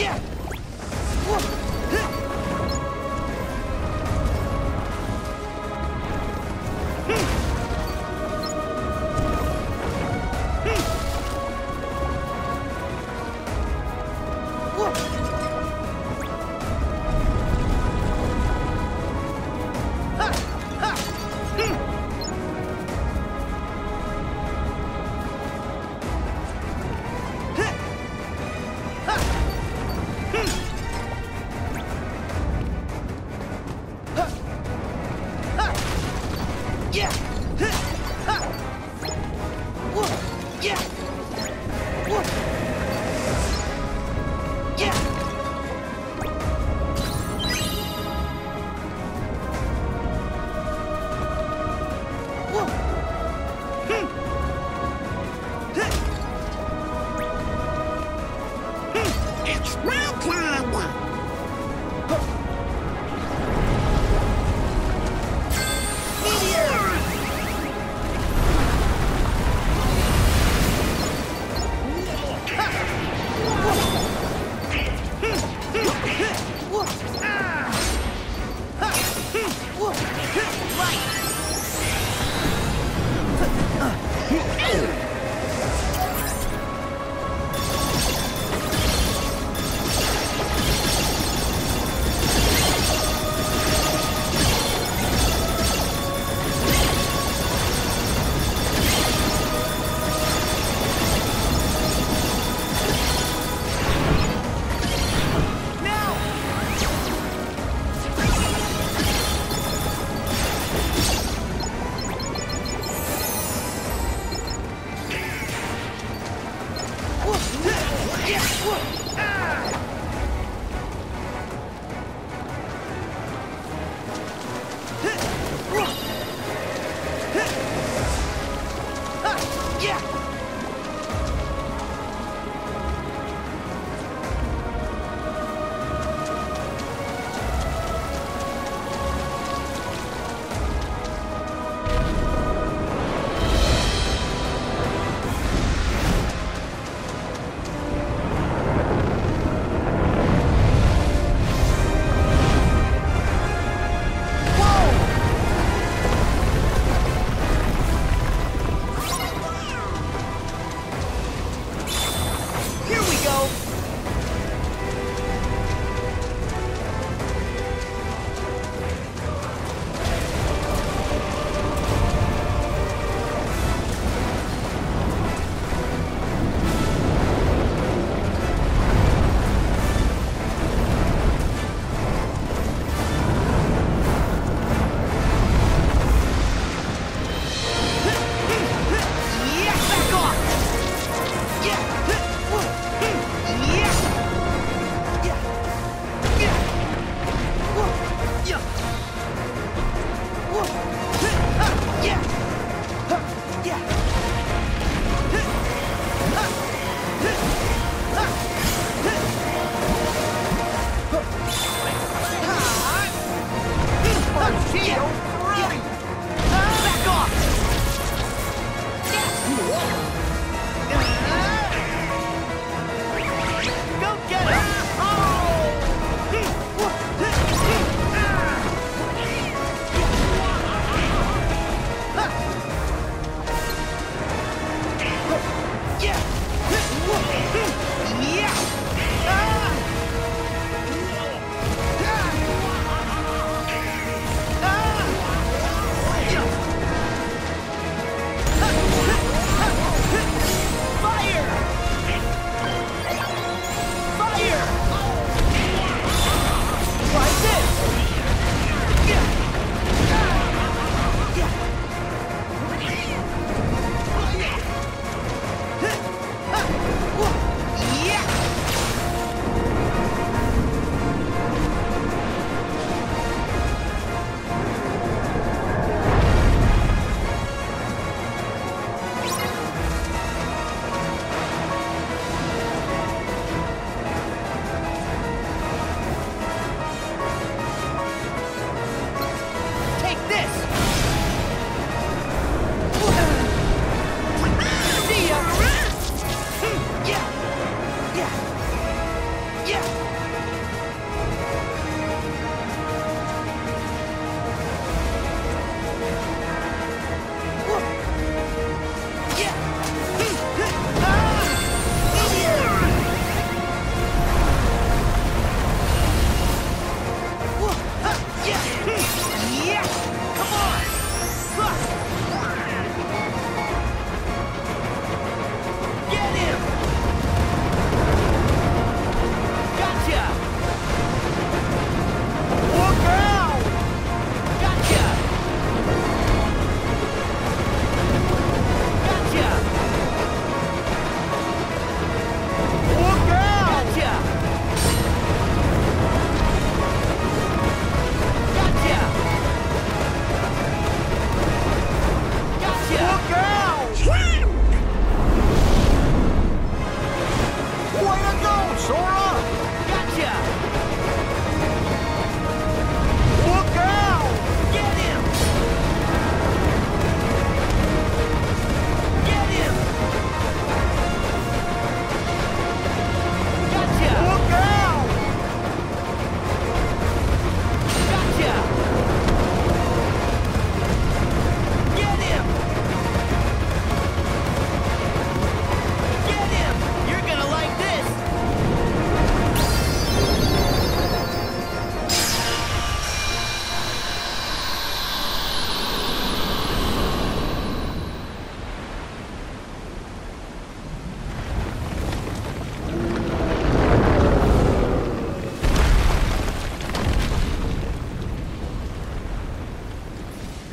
Yeah!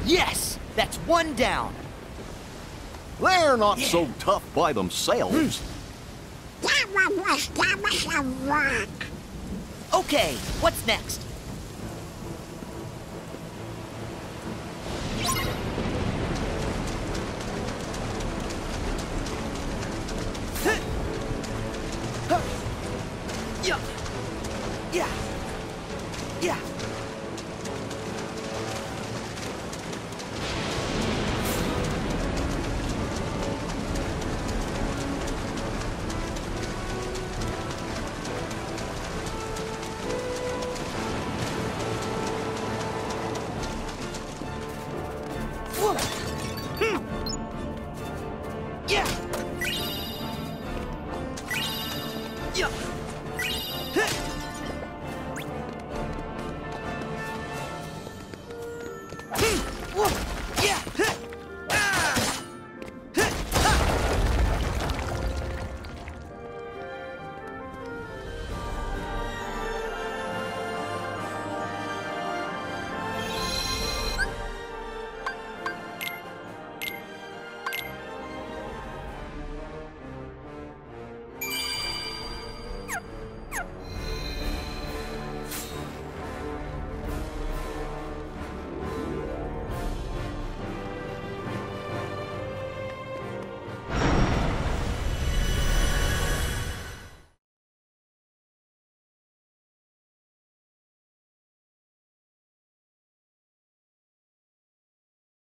Yes! That's one down! They're not so tough by themselves. That was a rock. Okay, what's next? Yeah.